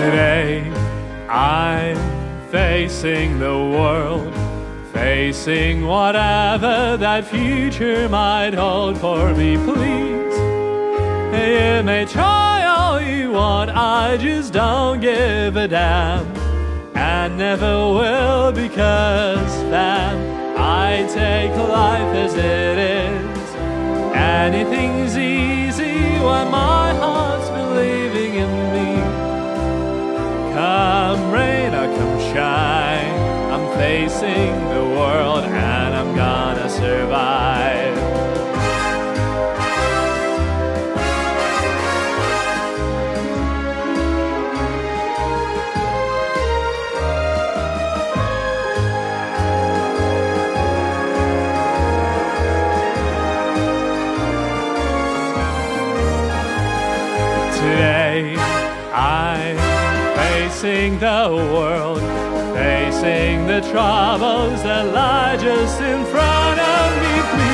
Today I'm facing the world, facing whatever that future might hold for me. Please, you may try all you want, I just don't give a damn, and never will, because fam, I take life as it is. Anything's easy when my heart's believing in me. Come rain or come shine, I'm facing the world and I'm gonna survive. Today I'm facing the world, facing the troubles that lie just in front of me.